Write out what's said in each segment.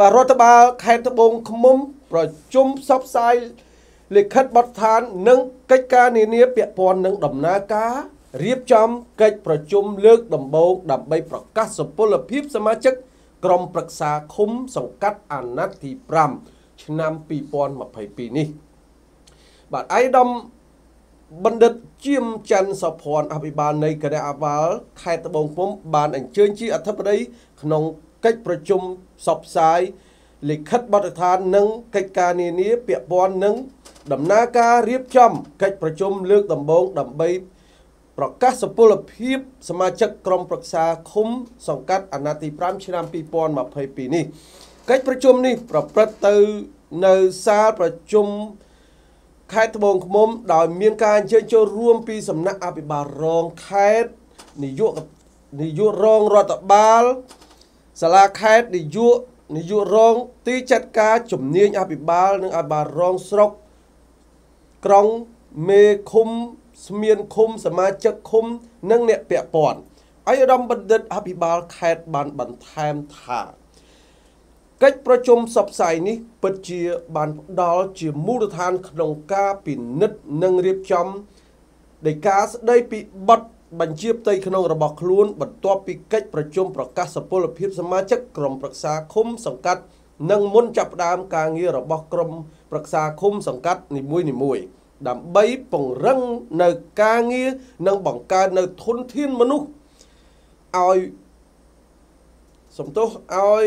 vàរដ្ឋបាលខេត្តត្បូងឃ្មុំប្រជុំផ្សព្វផ្សាយលិខិតបទដ្ឋាននិងកិច្ចការនានាពាក់ព័ន្ធនឹងដំណើរការរៀបចំកិច្ចប្រជុំលើកដំបូងដើម្បីប្រកាសសុពលភាពសមាជិកក្រុមប្រឹក្សាឃុំសង្កាត់អាណត្តិទី5ឆ្នាំ2022នេះបាទអៃដាមបណ្ឌិតជាមច័ន្ទសុភ័ណ្ឌអភិបាលនៃគណៈអាវ៉ាល់ខេត្តត្បូងឃ្មុំបានអញ្ជើញជាអធិបតីក្នុងកិច្ចប្រជុំផ្សព្វផ្សាយលិខិតបទដ្ឋាននិងកិច្ចការនានាពាក់ព័ន្ធនឹងដំណើរការរៀបចំកិច្ចប្រជុំលើកដំបូងដើម្បីប្រកាសសុពលភាពសមាជិកក្រុមប្រឹក្សាឃុំសង្កាត់អាណត្តិទី5ឆ្នាំ2022នេះកិច្ចប្រជុំនេះប្រព្រឹត្តទៅនៅសាលប្រជុំខេត្តត្បូងឃ្មុំដោយមានការអញ្ជើញចូលរួមពីសំណាក់អភិបាលរងខេត្តនាយករងរដ្ឋបាលសាលាខេត្តនាយករងទីចាត់ការជំនាញអភិបាលនិងអភិបាលរងស្រុកក្រុងមេឃុំស្មៀនឃុំសមាជិកឃុំនិងអ្នកពាក់ព័ន្ធអយដាមបណ្ឌិតអភិបាលខេត្តបានបន្ថែមថាកិច្ចប្រជុំផ្សព្វផ្សាយនេះពិតជាបានផ្ដល់ជាមូលដ្ឋានក្នុងការពិនិត្យនិងរៀបចំដីកាស្ដីពីបទបញ្ជាផ្ទៃក្នុងរបស់ខ្លួនបន្ទាប់ពីកិច្ចប្រជុំប្រកាសសុពលភាពសមាជិកក្រុមប្រឹក្សាឃុំសង្កាត់និងមុនចាប់ផ្ដើមការងាររបស់ក្រុមប្រឹក្សាឃុំសង្កាត់នីមួយៗដើម្បីពង្រឹងនៅការងារនិងបង្កើននៅធនធានមនុស្សឲ្យសំទោសឲ្យ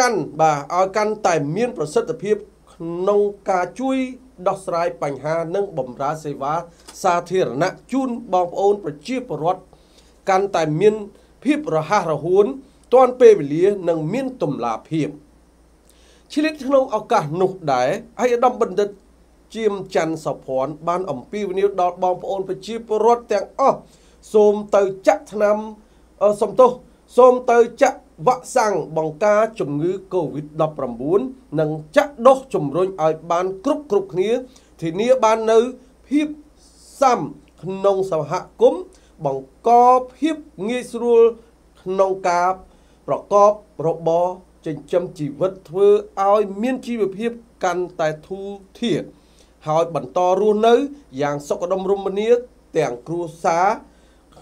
កាន់តែមានប្រសិទ្ធភាពក្នុងការជួយដោះស្រាយបញ្ហានិងបម្រើសេវាសាធារណៈជូនបងប្អូនប្រជាពលរដ្ឋកាន់តែមានភាពរហ័សរហួនទាន់ពេលវេលានិងមានតម្លាភាពឆ្លៀតក្នុងឱកាសនោះដែរឯកឧត្តមបណ្ឌិតជាមច័ន្ទសុភ័ណ្ឌបានអំពាវនាវដល់បងប្អូនប្រជាពលរដ្ឋទាំងអស់សូមទៅចាក់វ៉ាក់សាំងបង្ការជំងឺ COVID-19 និងចាក់ដុសជំរុញឲ្យបានគ្រប់គ្នាធានាបាននៅភាពស៊ាំក្នុងសហគមន៍បង្កភាពងាយស្រួលក្នុងការប្រកបរបរចិញ្ចឹមជីវិតធ្វើឲ្យមានជីវភាពកាន់តែធូរធារហើយបន្តរស់នៅយ៉ាងសុខដុមរមនាទាំងគ្រួសារ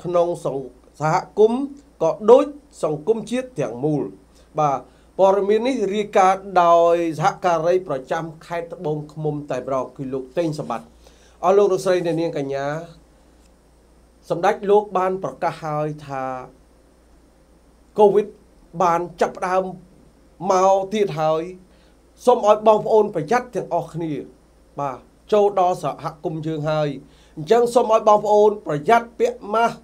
ក្នុងសហគមន៍ក៏ដូចសង្គមជាតិទាំងមូលបាទព័ត៌មាននេះរាយការណ៍ដោយសហការីប្រចាំខេត្តត្បូងឃ្មុំតែម្ដងគឺលោកតេងសម្បត្តិអស់លោកលោកស្រីអ្នកនាងកញ្ញាសម្ដេចលោកបានប្រកាសហើយថាកូវីដបានចាប់ផ្ដើមមកទៀតហើយសូមឲ្យបងប្អូនប្រយ័ត្នទាំងអស់គ្នាបាទចូលដល់សហគមន៍យើងហើយអញ្ចឹងសូមឲ្យបងប្អូនប្រយ័ត្នពាក់ម៉ាស់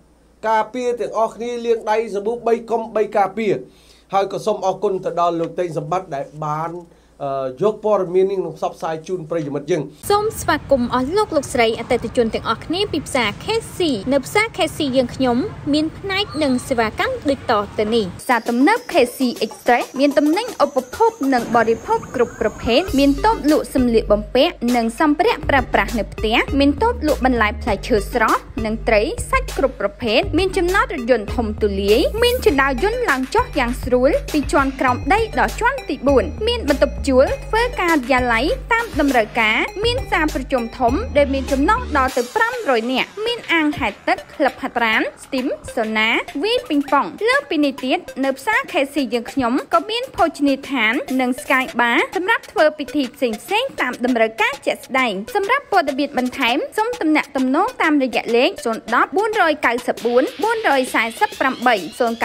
ការពារទាំងអស់គ្នាលាងដៃសាប៊ូ3កុំ3ការពារហើយក៏សូមអរគុណទៅដល់លោកតេងសម្បត្តិដែលបានយកព័ត៌មាននេះផ្សព្វផ្សាយជូនប្រិយមិត្តយើងសូមស្វាគមន៍អស់លោកលោកស្រីអតិថិជនទាំងអស់គ្នាពីផ្សារ KC នៅផ្សារ KC យើងខ្ញុំមានផ្នែកនិងសេវាកម្មដូចតទៅនេះផ្សារទំនើប KC Express មានទំនិញឧបភោគនិងបរិភោគគ្រប់ប្រភេទមានតូបលក់សម្លៀកបំពាក់និងសម្ភារៈប្រើប្រាស់នៅផ្ទះមានតូបលក់បន្លែផ្លែឈើស្រស់និងត្រីសាច់គ្រប់ប្រភេទមានចំណតរថយន្តធំទូលាយមានចរាចរណ៍ឡើងចុះយ៉ាងស្រួលពីជាន់ក្រោមដីដល់ជាន់ទី4មានបន្ទប់ជួលធ្វើការវិទ្យាល័យតាមតម្រូវការមានសាលប្រជុំធំដែលមានចំណងដល់ទៅ500នាក់មានអាងហែលទឹកក្លឹបហាត់ប្រាណស្ទីមសូណាវីពីងប៉ុងលើពីនេះទៀតនៅផ្សារ KC យើងខ្ញុំក៏មានភោជនីយដ្ឋាននិង Sky Bar សម្រាប់ធ្វើពិធីផ្សេងៗតាមតម្រូវការជាក់ស្ដែងសម្រាប់ព័ត៌មានបន្ថែមសូមទំនាក់ទំនងតាមរយៈលេខ010 494 448 096 656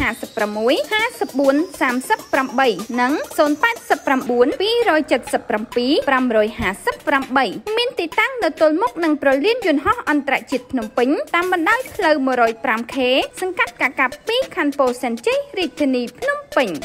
5438 និង089 277 558មានទីតាំងនៅទល់មុខនឹងប្រលានយន្តហោះអន្តរជាតិភ្នំពេញតាមបណ្ដោយផ្លូវ 105K សង្កាត់កាកាប2ខណ្ឌពោធិ៍សែនជ័យរាជធានីភ្នំពេញ